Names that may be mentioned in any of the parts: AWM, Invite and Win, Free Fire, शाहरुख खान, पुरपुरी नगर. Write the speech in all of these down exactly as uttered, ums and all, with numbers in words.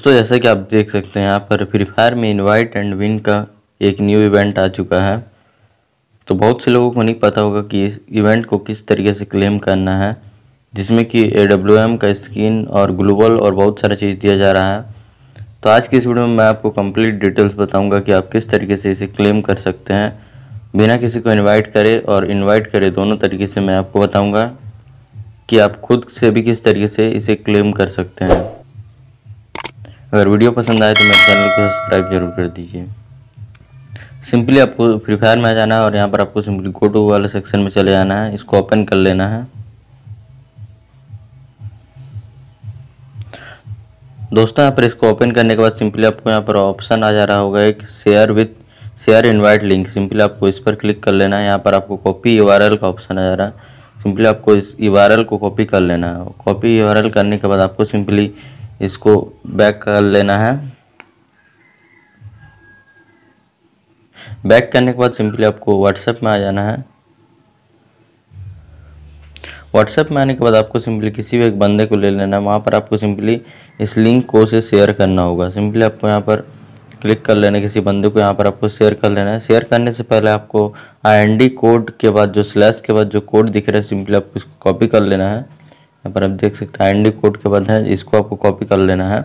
दोस्तों जैसे कि आप देख सकते हैं यहाँ पर फ्री फायर में इनवाइट एंड विन का एक न्यू इवेंट आ चुका है। तो बहुत से लोगों को नहीं पता होगा कि इस इवेंट को किस तरीके से क्लेम करना है, जिसमें कि ए डब्ल्यू एम का स्किन और ग्लोबल और बहुत सारा चीज़ दिया जा रहा है। तो आज की इस वीडियो में मैं आपको कंप्लीट डिटेल्स बताऊंगा कि आप किस तरीके से इसे क्लेम कर सकते हैं बिना किसी को इनवाइट करे और इनवाइट करे, दोनों तरीके से मैं आपको बताऊंगा कि आप खुद से भी किस तरीके से इसे क्लेम कर सकते हैं। अगर वीडियो पसंद आए तो मेरे चैनल को सब्सक्राइब जरूर कर दीजिए। सिंपली आपको फ्री फायर में आ जाना है और यहाँ पर आपको सिंपली गो टू वाले सेक्शन में चले जाना है, इसको ओपन कर लेना है। दोस्तों यहाँ पर इसको ओपन करने के बाद सिंपली आपको यहाँ पर ऑप्शन आ जा रहा होगा एक share with share invite link, simply आपको इस पर क्लिक कर लेना है। यहाँ पर आपको कॉपी यू आर एल का ऑप्शन आ जा रहा है, सिंपली आपको इस यू आर एल को कॉपी कर लेना है। कॉपी यू आर एल करने के बाद आपको सिंपली इसको बैक कर लेना है। बैक करने के बाद सिंपली आपको व्हाट्सएप में आ जाना है। व्हाट्सएप में आने के बाद आपको सिंपली किसी भी एक बंदे को ले लेना है, वहाँ पर आपको सिंपली इस लिंक को से शेयर करना होगा। सिंपली आपको यहाँ पर क्लिक कर लेना है, किसी बंदे को यहाँ पर आपको शेयर कर लेना है। शेयर करने से पहले आपको आई एन डी कोड के बाद जो स्लैश के बाद जो कोड दिख रहा है सिंपली आपको इसको कॉपी कर लेना है। यहाँ पर आप देख सकते हैं आई एन डी कोड के बाद है, इसको आपको कॉपी कर लेना है।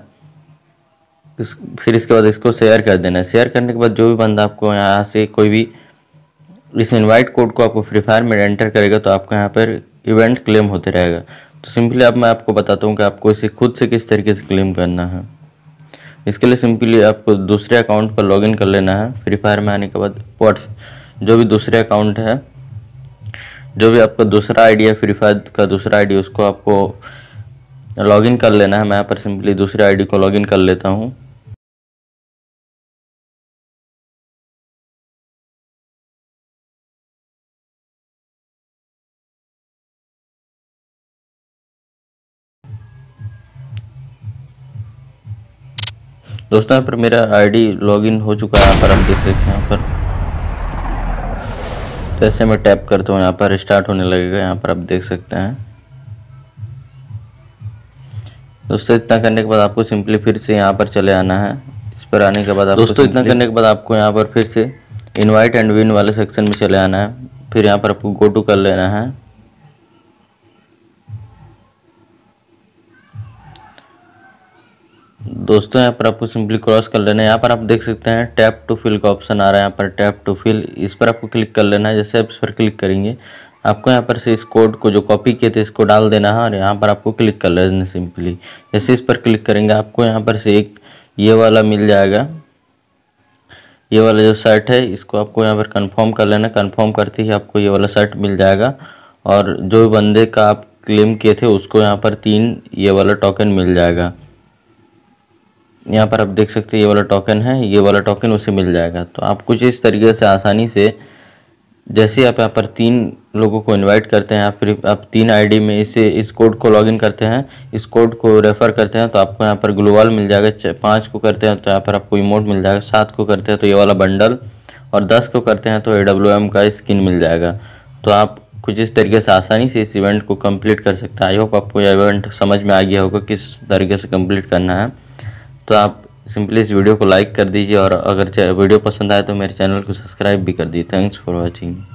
इस, फिर इसके बाद इसको शेयर कर देना है। शेयर करने के बाद जो भी बंदा आपको यहाँ से कोई भी इस इनवाइट कोड को आपको फ्री फायर में एंटर करेगा तो आपका यहाँ पर इवेंट क्लेम होते रहेगा। तो सिंपली अब आप मैं आपको बताता हूँ कि आपको इसे खुद से किस तरीके से क्लेम करना है। इसके लिए सिंपली आपको दूसरे अकाउंट पर लॉगिन कर लेना है। फ्री फायर में आने के बाद व्हाट्स जो भी दूसरे अकाउंट है, जो भी आपका दूसरा आईडी है फ्री फायर का दूसरा आईडी, उसको आपको लॉगिन कर लेना है। मैं यहाँ पर सिंपली दूसरे आईडी को लॉगिन कर लेता हूँ। दोस्तों यहाँ पर मेरा आईडी लॉगिन हो चुका है, यहाँ पर आप देख सकते हैं। यहाँ पर तो ऐसे मैं टैप करता हूँ, यहाँ पर स्टार्ट होने लगेगा, यहाँ पर आप देख सकते हैं। दोस्तों इतना करने के बाद आपको सिंपली फिर से यहाँ पर चले आना है। इस पर आने के बाद दोस्तों इतना करने के बाद आपको यहाँ पर फिर से इनवाइट एंड विन वाले सेक्शन में चले आना है। फिर यहाँ पर आपको गो टू कर लेना है। दोस्तों यहाँ पर आपको सिंपली क्रॉस कर लेना है। यहाँ पर आप देख सकते हैं टैप टू फिल का ऑप्शन आ रहा है, यहाँ पर टैप टू फिल, इस पर आपको क्लिक कर लेना है। जैसे आप इस पर क्लिक करेंगे आपको यहाँ पर से इस कोड को जो कॉपी किए थे इसको डाल देना है और यहाँ पर आपको क्लिक कर लेना है। सिंपली जैसे इस पर क्लिक करेंगे आपको यहाँ पर से एक ये वाला मिल जाएगा, ये वाला जो शर्ट है इसको आपको यहाँ पर कन्फर्म कर लेना। कन्फर्म करते ही आपको ये वाला शर्ट मिल जाएगा और जो बंदे का आप क्लेम किए थे उसको यहाँ पर तीन ये वाला टोकन मिल जाएगा। यहाँ पर आप देख सकते हैं ये वाला टोकन है, ये वाला टोकन उसे मिल जाएगा। तो आप कुछ इस तरीके से आसानी से जैसे आप यहाँ पर तीन लोगों को इनवाइट करते हैं या फिर आप तीन आईडी में इसे इस कोड को लॉगिन करते हैं, इस कोड को रेफ़र करते हैं तो आपको यहाँ पर ग्लोबल मिल जाएगा। पाँच को करते हैं तो यहाँ पर आपको इमोट मिल जाएगा, सात को करते हैं तो ये वाला बंडल और दस को करते हैं तो ए डब्ल्यू एम का स्किन मिल जाएगा। तो आप कुछ इस तरीके से आसानी से इस इवेंट को कम्प्लीट कर सकते हैं। आई होप आपको यह इवेंट समझ में आ गया होगा किस तरीके से कम्प्लीट करना है। तो आप सिंपली इस वीडियो को लाइक कर दीजिए और अगर वीडियो पसंद आए तो मेरे चैनल को सब्सक्राइब भी कर दीजिए। Thanks for watching.